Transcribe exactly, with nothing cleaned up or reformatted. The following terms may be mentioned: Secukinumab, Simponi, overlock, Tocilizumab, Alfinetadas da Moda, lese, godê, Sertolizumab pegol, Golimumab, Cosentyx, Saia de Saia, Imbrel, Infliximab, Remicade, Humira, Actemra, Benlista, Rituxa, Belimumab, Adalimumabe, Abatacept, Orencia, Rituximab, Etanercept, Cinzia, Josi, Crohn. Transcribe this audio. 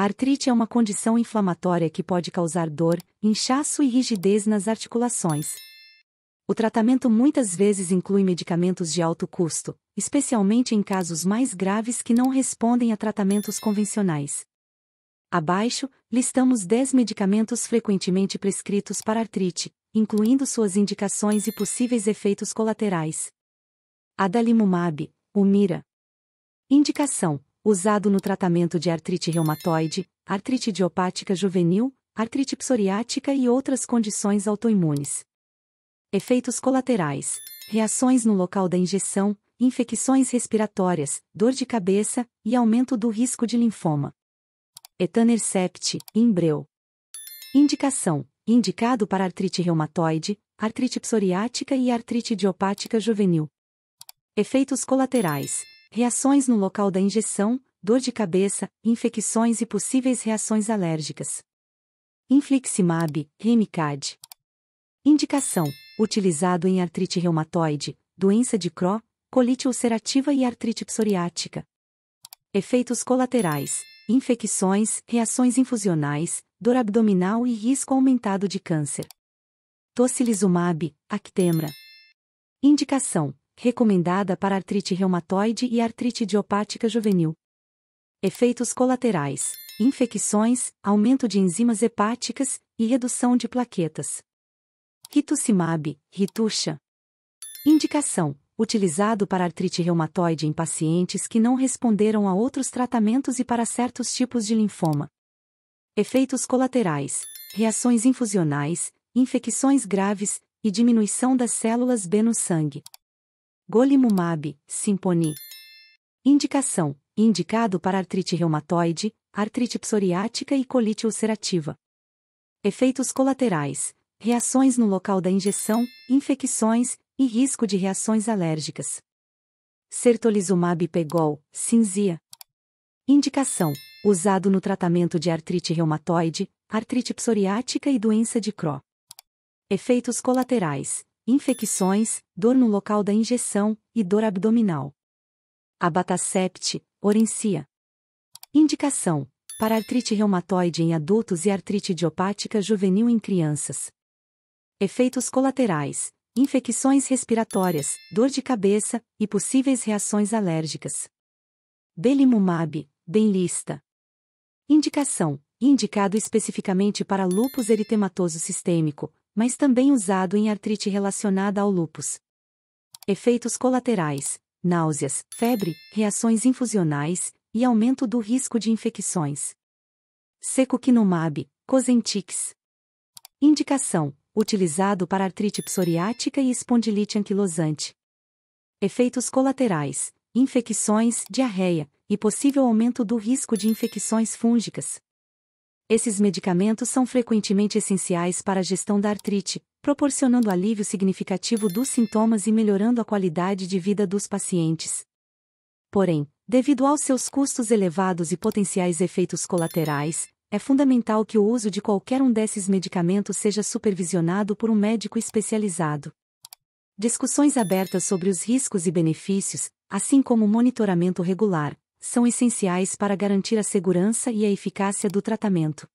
A artrite é uma condição inflamatória que pode causar dor, inchaço e rigidez nas articulações. O tratamento muitas vezes inclui medicamentos de alto custo, especialmente em casos mais graves que não respondem a tratamentos convencionais. Abaixo, listamos dez medicamentos frequentemente prescritos para artrite, incluindo suas indicações e possíveis efeitos colaterais. Adalimumabe, Humira. Indicação: usado no tratamento de artrite reumatoide, artrite idiopática juvenil, artrite psoriática e outras condições autoimunes. Efeitos colaterais: reações no local da injeção, infecções respiratórias, dor de cabeça e aumento do risco de linfoma. Etanercept, Imbrel. Indicação: indicado para artrite reumatoide, artrite psoriática e artrite idiopática juvenil. Efeitos colaterais: reações no local da injeção, dor de cabeça, infecções e possíveis reações alérgicas. Infliximab, Remicade. Indicação: utilizado em artrite reumatoide, doença de Crohn, colite ulcerativa e artrite psoriática. Efeitos colaterais: infecções, reações infusionais, dor abdominal e risco aumentado de câncer. Tocilizumab, Actemra. Indicação: recomendada para artrite reumatoide e artrite idiopática juvenil. Efeitos colaterais: infecções, aumento de enzimas hepáticas e redução de plaquetas. Rituximab, Rituxa. Indicação: utilizado para artrite reumatoide em pacientes que não responderam a outros tratamentos e para certos tipos de linfoma. Efeitos colaterais: reações infusionais, infecções graves e diminuição das células B no sangue. Golimumab, Simponi. Indicação: indicado para artrite reumatoide, artrite psoriática e colite ulcerativa. Efeitos colaterais: reações no local da injeção, infecções e risco de reações alérgicas. Sertolizumab pegol, Cinzia. Indicação: usado no tratamento de artrite reumatoide, artrite psoriática e doença de Crohn. Efeitos colaterais: infecções, dor no local da injeção e dor abdominal. Abatacept, Orencia. Indicação: para artrite reumatoide em adultos e artrite idiopática juvenil em crianças. Efeitos colaterais: infecções respiratórias, dor de cabeça e possíveis reações alérgicas. Belimumab, Benlista. Indicação: indicado especificamente para lúpus eritematoso sistêmico, mas também usado em artrite relacionada ao lúpus. Efeitos colaterais: náuseas, febre, reações infusionais e aumento do risco de infecções. Secukinumab, Cosentyx. Indicação: utilizado para artrite psoriática e espondilite anquilosante. Efeitos colaterais: infecções, diarreia e possível aumento do risco de infecções fúngicas. Esses medicamentos são frequentemente essenciais para a gestão da artrite, proporcionando alívio significativo dos sintomas e melhorando a qualidade de vida dos pacientes. Porém, devido aos seus custos elevados e potenciais efeitos colaterais, é fundamental que o uso de qualquer um desses medicamentos seja supervisionado por um médico especializado. Discussões abertas sobre os riscos e benefícios, assim como monitoramento regular, são essenciais para garantir a segurança e a eficácia do tratamento.